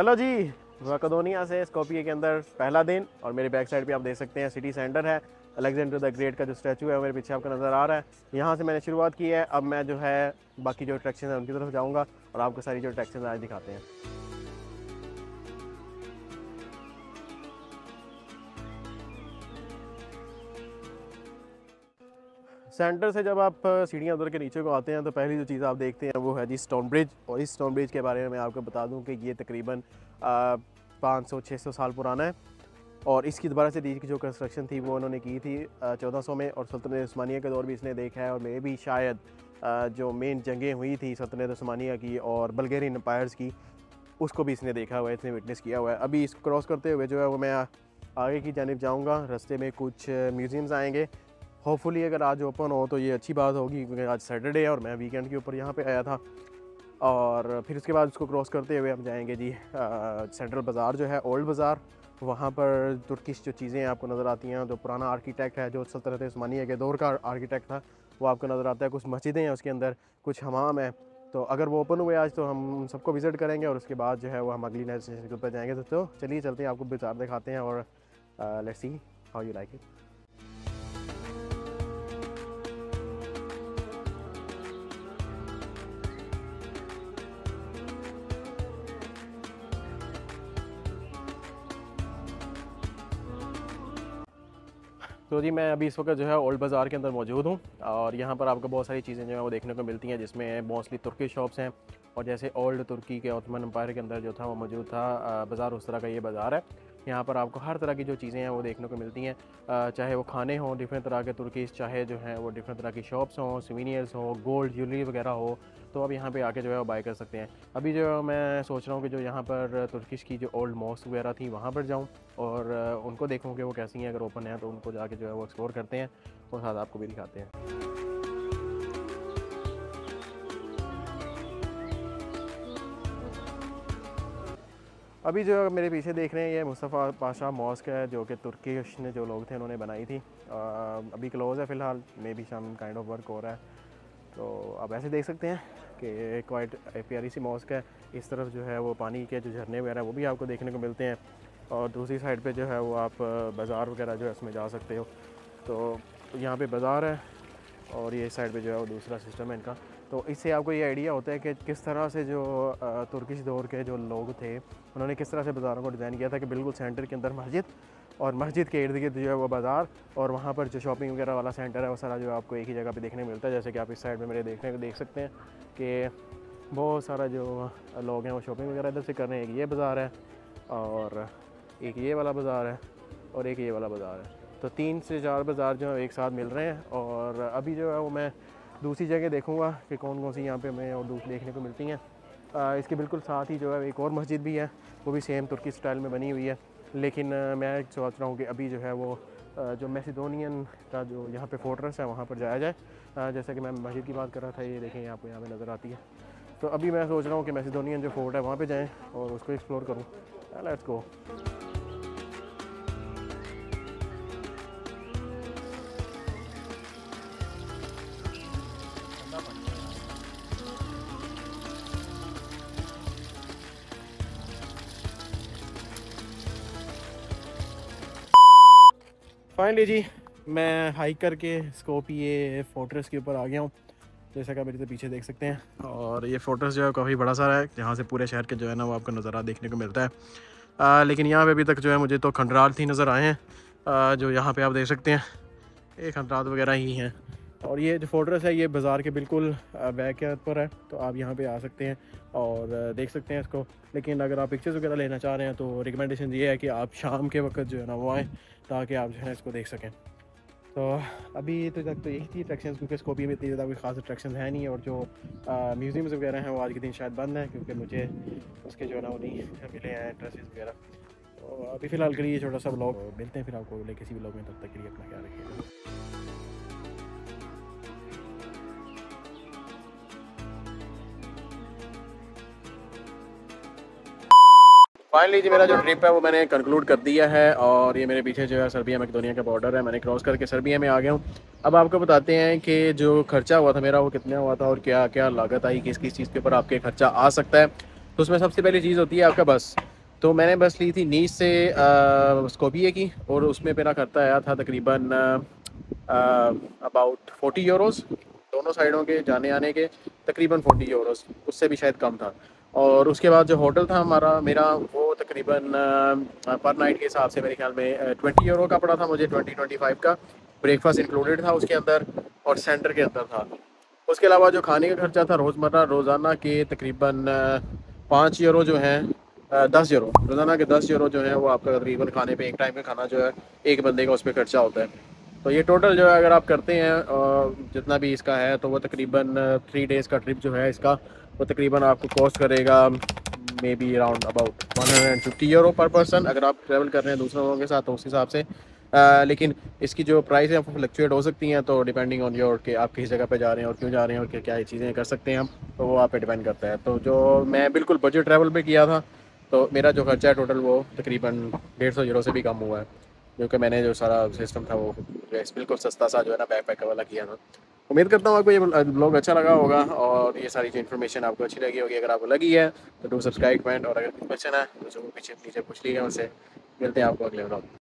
Hello जी, Macedonia से Skopje के अंदर पहला दिन। और मेरे बैक साइड पे आप देख सकते हैं सिटी सेंटर है। अलेक्जेंडर द ग्रेट का जो स्टैचू है मेरे पीछे आपको नज़र आ रहा है। यहाँ से मैंने शुरुआत की है। अब मैं जो है बाकी जो अट्रैक्शन है उनकी तरफ जाऊँगा और आपको सारी जो अट्रैक्शन आज दिखाते हैं। सेंटर से जब आप सीढ़ियाँ उधर के नीचे को आते हैं तो पहली जो चीज़ आप देखते हैं वो है जी स्टोन ब्रिज। और इस स्टोन ब्रिज के बारे में मैं आपको बता दूं कि ये तकरीबन 500-600 साल पुराना है। और इसकी दोबारा से रीज की जो कंस्ट्रक्शन थी वो उन्होंने की थी 1400 में। और सल्तनत उस्मानिया के दौर भी इसने देखा है। और मे भी शायद जो मेन जंगें हुई थी सल्तनत उस्मानिया की और बल्गेरियन एम्पायर्स की, उसको भी इसने देखा हुआ है, इसने विटनेस किया हुआ है। अभी इसको क्रॉस करते हुए जो है वो मैं आगे की जानिब जाऊँगा। रास्ते में कुछ म्यूज़ियम्स आएँगे। होपफुली अगर आज ओपन हो तो ये अच्छी बात होगी, क्योंकि आज सैटरडे है और मैं वीकेंड के ऊपर यहाँ पे आया था। और फिर उसके बाद उसको क्रॉस करते हुए हम जाएंगे जी सेंट्रल बाज़ार जो है ओल्ड बाज़ार। वहाँ पर तुर्किश जो चीज़ें आपको नज़र आती हैं, जो पुराना आर्किटेक्ट है, जो सल्तनत उस्मानिया के दौर का आर्किटेक्ट था, वो आपको नज़र आता है। कुछ मस्जिदें हैं उसके अंदर, कुछ हमाम है। तो अगर वो ओपन हुए आज तो हम सबको विज़िट करेंगे। और उसके बाद जो है वो हम अगली नेक्स्ट स्टेशन के ऊपर जाएँगे। तो चलिए चलते हैं, आपको बाज़ार दिखाते हैं और let's see how you like it. तो जी मैं अभी इस वक्त जो है ओल्ड बाज़ार के अंदर मौजूद हूँ। और यहाँ पर आपको बहुत सारी चीज़ें जो है वो देखने को मिलती हैं, जिसमें मोस्टली तुर्की शॉप्स हैं। और जैसे ओल्ड तुर्की के ओटोमन एम्पायर के अंदर जो था वो मौजूद था बाज़ार, उस तरह का ये बाज़ार है। यहाँ पर आपको हर तरह की जो चीज़ें हैं वो देखने को मिलती हैं, चाहे वो खाने हों डिफरेंट तरह के तुर्कीज़, चाहे जो हैं वो डिफरेंट तरह की शॉप्स हों, सोवेनियर्स हों, गोल्ड ज्वेलरी वगैरह हो, तो आप यहाँ पे आके जो है वो बाय कर सकते हैं। अभी जो मैं सोच रहा हूँ कि जो यहाँ पर तुर्किश की जो ओल्ड मॉस्क वगैरह थी वहाँ पर जाऊँ और उनको देखूँ कि वो कैसी हैं। अगर ओपन है तो उनको जाके जो है वो एक्सप्लोर करते हैं और साथ आपको भी दिखाते हैं। अभी जो मेरे पीछे देख रहे हैं ये मुस्तफ़ा पाशा मॉस्क है, जो कि तुर्किश ने जो लोग थे उन्होंने बनाई थी। अभी क्लोज़ है फ़िलहाल, मे बी शाम काइंड ऑफ वर्क हो रहा है। तो आप ऐसे देख सकते हैं कि क्वाइट प्यारी सी मॉस्क है। इस तरफ जो है वो पानी के जो झरने वगैरह वो भी आपको देखने को मिलते हैं। और दूसरी साइड पे जो है वो आप बाज़ार वगैरह जो है उसमें जा सकते हो। तो यहाँ पर बाज़ार है और ये साइड पर जो है वो दूसरा सिस्टम है इनका। तो इससे आपको ये आइडिया होता है कि किस तरह से जो तुर्किश दौर के जो लोग थे उन्होंने किस तरह से बाज़ारों को डिज़ाइन किया था, कि बिल्कुल सेंटर के अंदर मस्जिद और मस्जिद के इर्द गिर्द जो है वो बाज़ार, और वहाँ पर जो शॉपिंग वगैरह वाला सेंटर है वो सारा जो आपको एक ही जगह पे देखने मिलता है। जैसे कि आप इस साइड में मेरे देखने को देख सकते हैं कि बहुत सारा जो लोग हैं वो शॉपिंग वगैरह इधर से कर रहे हैं। एक ये बाज़ार है और एक ये वाला बाज़ार है और एक ये वाला बाज़ार है। तो 3 से 4 बाज़ार जो है एक साथ मिल रहे हैं। और अभी जो है वो मैं दूसरी जगह देखूंगा कि कौन कौन सी यहाँ पे मैं और दूर देखने को मिलती हैं। इसके बिल्कुल साथ ही जो है एक और मस्जिद भी है, वो भी सेम तुर्की स्टाइल में बनी हुई है। लेकिन मैं सोच रहा हूँ कि अभी जो है वो जो मैसेडोनियन का जो यहाँ पे फोर्ट्रेस है वहाँ पर जाया जाए। जैसे कि मैं मस्जिद की बात कर रहा था, ये देखें आपको यहाँ पर नज़र आती है। तो अभी मैं सोच रहा हूँ कि मैसेडोनियन जो फोर्ट है वहाँ पर जाएँ और उसको एक्सप्लोर करूँ। Let's go. फाइनली जी मैं हाइक करके स्कोपिये फोर्ट्रेस के ऊपर आ गया हूँ, जैसा कि आप मेरे से पीछे देख सकते हैं। और ये फोर्ट्रेस जो है काफ़ी बड़ा सारा है, जहाँ से पूरे शहर के जो है ना वो आपको नज़ारा देखने को मिलता है। लेकिन यहाँ पे अभी तक जो है मुझे तो खंडरात ही नज़र आए हैं। जो यहाँ पे आप देख सकते हैं ये खंडरात वगैरह ही हैं। और ये जो फोर्ट्रेस है ये बाज़ार के बिल्कुल बैक पर है, तो आप यहाँ पे आ सकते हैं और देख सकते हैं इसको। लेकिन अगर आप पिक्चर्स वगैरह लेना चाह रहे हैं तो रिकमेंडेशन ये है कि आप शाम के वक्त जो है ना वो आएँ, ताकि आप जो है इसको देख सकें। तो अभी तो तक तो यही थी अट्रैक्शन, क्योंकि स्कोपिये में इतनी ज़्यादा कोई ख़ास अट्रैक्शन है नहीं। और जो म्यूज़ियम्स वगैरह हैं वो आज के दिन शायद बंद हैं, क्योंकि मुझे उसके जो है ना वो नहीं मिले हैं ड्रेसेस वगैरह। तो अभी फ़िलहाल के लिए छोटा सा ब्लॉग, मिलते हैं फिर आपको अगले किसी ब्लॉग में। तब तक के लिए अपना ख्याल रखिएगा। फाइनली जी मेरा जो ट्रिप है वो मैंने कंक्लूड कर दिया है। और ये मेरे पीछे जो है सर्बिया मैकेडोनिया का बॉर्डर है, मैंने क्रॉस करके सर्बिया में आ गया हूँ। अब आपको बताते हैं कि जो खर्चा हुआ था मेरा वो कितना हुआ था और क्या क्या लागत आई, किस किस चीज़ के ऊपर आपके खर्चा आ सकता है। तो उसमें सबसे पहली चीज़ होती है आपका बस। तो मैंने बस ली थी नीच से स्कोपिये की, और उसमें मेरा खर्चा आया था तकरीबन अबाउट 40 यूरोस, दोनों साइडों के जाने आने के तकरीबन 40 यूरोस, उससे भी शायद कम था। और उसके बाद जो होटल था हमारा मेरा वो तकरीबन पर नाइट के हिसाब से मेरे ख्याल में 20 यूरो का पड़ा था मुझे, 20-25 का। ब्रेकफास्ट इंक्लूडेड था उसके अंदर और सेंटर के अंदर था। उसके अलावा जो खाने का खर्चा था रोज़मर्रा रोज़ाना के तकरीबन 5 यूरो जो हैं 10 यूरो रोज़ाना के 10 यूरो जो हैं वो आपका तकरीबन खाने पे, एक टाइम का खाना जो है एक बंदे का उस पर खर्चा होता है। तो ये टोटल जो है अगर आप करते हैं जितना भी इसका है तो वो तकरीबन 3 डेज़ का ट्रिप जो है इसका वो तकरीबन आपको कॉस्ट करेगा maybe around about 150 euro per person, अगर आप ट्रैवल कर रहे हैं दूसरे लोगों के साथ तो उस हिसाब से। लेकिन इसकी जो प्राइस है वो फ्लक्चुएट हो सकती हैं, तो डिपेंडिंग ऑन योर कि आप किस जगह पे जा रहे हैं और क्यों जा रहे हैं और क्या चीज़ें कर सकते हैं हम, तो वो आप पे डिपेंड करता है। तो जो मैं बिल्कुल बजट ट्रैवल पे किया था तो मेरा जो खर्चा है टोटल वो तकरीबन 150 यूरो से भी कम हुआ है, जो कि मैंने जो सारा सिस्टम था वो बिल्कुल सस्ता सा जो है ना बैकपैकर वाला किया था। उम्मीद करता हूँ आपको ये ब्लॉग अच्छा लगा होगा और ये सारी जो इन्फॉर्मेशन आपको अच्छी लगी होगी। अगर आपको लगी है तो डू सब्सक्राइब, कमेंट, और अगर कुछ क्वेश्चन है तो जो पीछे नीचे पूछ लीजिए उनसे। मिलते हैं आपको अगले ब्लॉग।